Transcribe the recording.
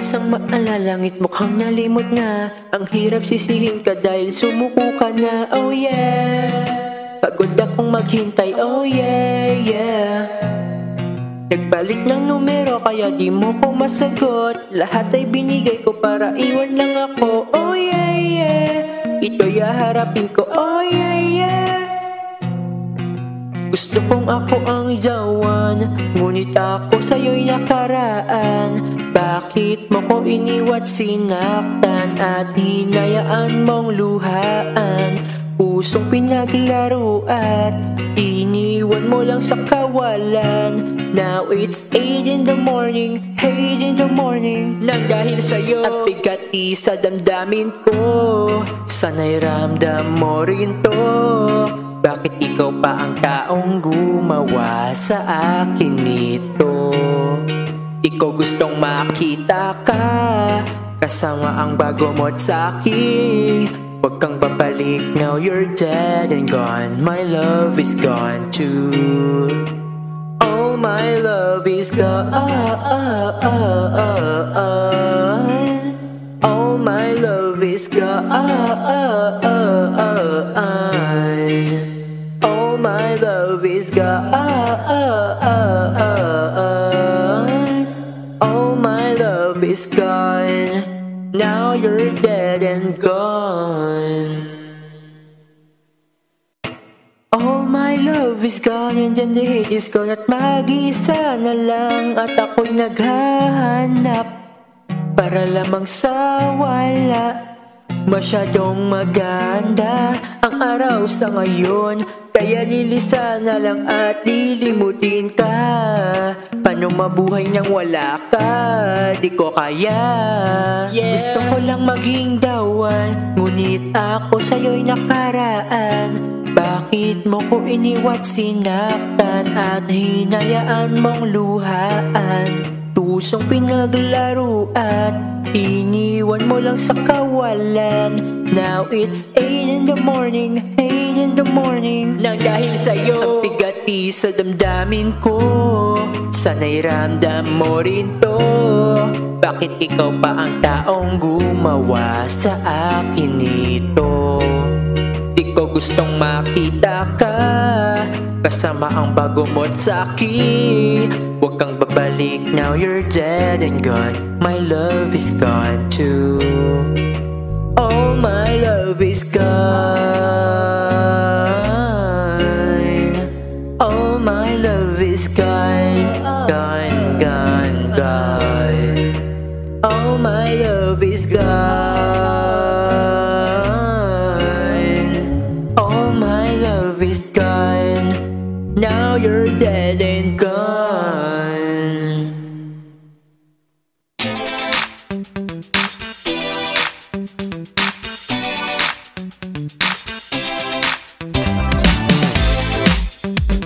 Isang maalalangit mukhang nalimot nga. Ang hirap sisihin ka dahil sumuko ka na. Oh yeah, pagod akong maghintay. Oh yeah, yeah. Nagbalik ng numero kaya di mo ko masagot. Lahat ay binigay ko para iwan lang ako. Oh yeah, yeah. Ito'y haharapin ko. Oh yeah, yeah. Gusto kong ako ang jawan, ngunit ako sa'yo'y nakaraan. Bakit mo ko iniwa't sinaktan at hinayaan mong luhaan? Pusong pinaglaro at iniwan mo lang sa kawalan. Now it's 8 in the morning, 8 in the morning. Nang dahil sa'yo, ang bigat isa damdamin ko. Sana'y ramdam mo rin to. Bakit ikaw pa ang taong gumawa sa akin nito? Ikaw gustong makita ka, kasama ang bago mo't sa'kin. Huwag kang babalik, now you're dead and gone. My love is gone too. Oh, my love is gone. Oh, my love is gone. My love is gone. Oh, my love is gone. Now you're dead and gone. All my love is gone and then the hate is gone. At mag-isa na lang at ako'y naghahanap para lamang sa wala. Masyadong maganda ang araw sa ngayon, kaya lilisan na lang at lilimutin ka. Paano mabuhay nang wala ka? Di ko kaya, yeah. Gusto ko lang maging dawan, ngunit ako sa'yo'y nakaraan. Bakit mo ko iniwa't sinaktan at hinayaan mong luhaan? Pusong pinaglaro at iniwan mo lang sa kawalan. Now it's 8 in the morning, 8 in the morning. Nang dahil sa'yo, ang bigati sa damdamin ko. Sana'y ramdam mo rin to. Bakit ikaw pa ang taong gumawa sa akin ito? Di ko gustong makita ka, kasama ang bago mo't sa'kin. Huwag kang babalik, now you're dead and gone. My love is gone too. Oh, my love is gone. Oh, my love is gone. Gone, gone, gone. Oh, my love is gone. Is gone. Now you're dead and gone.